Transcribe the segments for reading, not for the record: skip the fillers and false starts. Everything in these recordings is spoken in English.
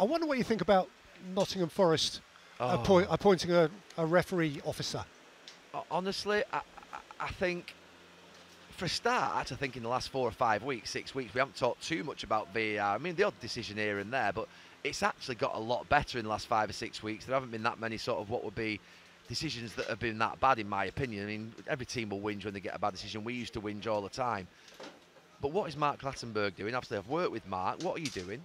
I wonder what you think about Nottingham Forest appointing a referee officer. Honestly, I think, for a start, I think in the last 4 or 5 weeks, 6 weeks, we haven't talked too much about VAR. I mean, the odd decision here and there, but it's actually got a lot better in the last 5 or 6 weeks. There haven't been that many sort of what would be decisions that have been that bad, in my opinion. I mean, every team will whinge when they get a bad decision. We used to whinge all the time. But what is Mark Clattenburg doing? Obviously, I've worked with Mark. What are you doing?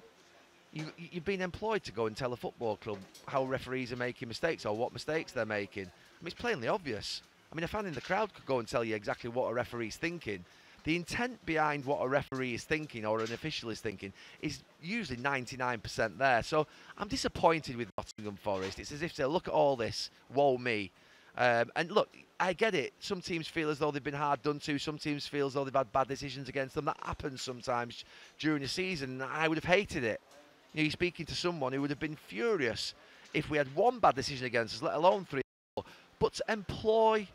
You've been employed to go and tell a football club how referees are making mistakes or what mistakes they're making. I mean, it's plainly obvious. I mean, a fan in the crowd could go and tell you exactly what a referee's thinking. The intent behind what a referee is thinking or an official is thinking is usually 99% there. So I'm disappointed with Nottingham Forest. It's as if they look at all this, woe me. And look, I get it. Some teams feel as though they've been hard done to. Some teams feel as though they've had bad decisions against them. That happens sometimes during the season. I would have hated it. You know, you're speaking to someone who would have been furious if we had one bad decision against us, let alone 3. But to employ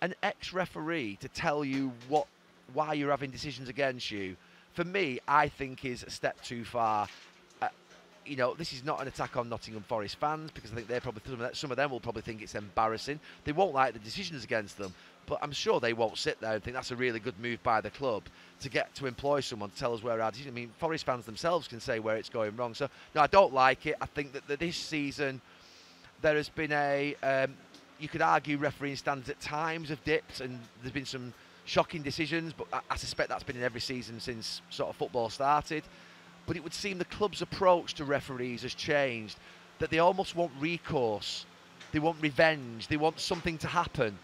an ex-referee to tell you why you're having decisions against you, for me, I think is a step too far. You know, this is not an attack on Nottingham Forest fans, because I think they're probably, some of them will probably think it's embarrassing. They won't like the decisions against them, but I'm sure they won't sit there and think that's a really good move by the club to get to employ someone to tell us where our decisions. I mean, Forest fans themselves can say where it's going wrong. So no, I don't like it. I think that, this season there has been a you could argue refereeing standards at times have dipped, and there's been some shocking decisions, but I suspect that's been in every season since sort of football started. But it would seem the club's approach to referees has changed, that they almost want recourse, they want revenge, they want something to happen.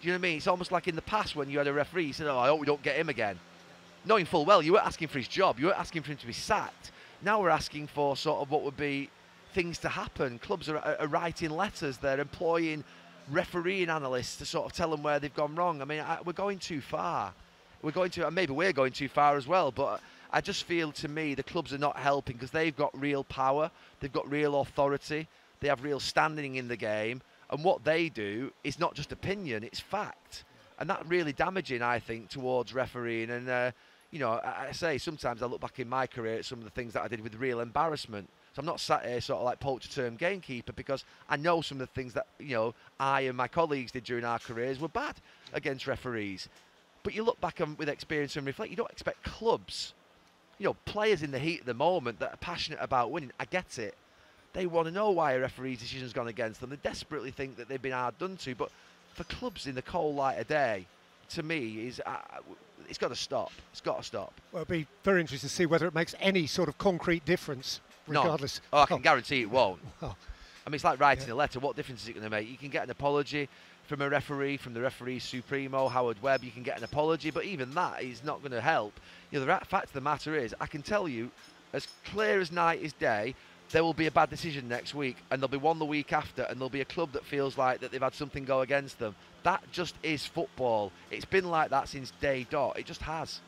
Do you know what I mean? It's almost like in the past when you had a referee, you said, oh, I hope we don't get him again. Knowing full well, you weren't asking for his job, you weren't asking for him to be sacked. Now we're asking for sort of what would be things to happen. Clubs are writing letters, they're employing refereeing analysts to sort of tell them where they've gone wrong. I mean, we're going too far. Maybe we're going too far as well, but I just feel, to me, the clubs are not helping, because they've got real power, they've got real authority, they have real standing in the game, and what they do is not just opinion, it's fact. And that's really damaging, I think, towards refereeing. And, you know, I say sometimes I look back in my career at some of the things that I did with real embarrassment. So I'm not sat here sort of like poacher-term gamekeeper, because I know some of the things that, you know, I and my colleagues did during our careers were bad against referees. But you look back and with experience and reflect, you don't expect clubs, you know, players in the heat of the moment that are passionate about winning. I get it. They want to know why a referee's decision's gone against them. They desperately think that they've been hard done to. But for clubs in the cold light of day, to me, is it's got to stop. It's got to stop. Well, it'll be very interesting to see whether it makes any sort of concrete difference. Regardless. No. Oh, I can guarantee it won't. Well, I mean, it's like writing a letter. What difference is it going to make? You can get an apology from a referee, from the referee supremo, Howard Webb. You can get an apology, but even that is not going to help. You know, the fact of the matter is, I can tell you, as clear as night is day, there will be a bad decision next week, and there'll be one the week after, and there'll be a club that feels like that they've had something go against them. That just is football. It's been like that since day dot. It just has.